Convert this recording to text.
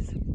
please.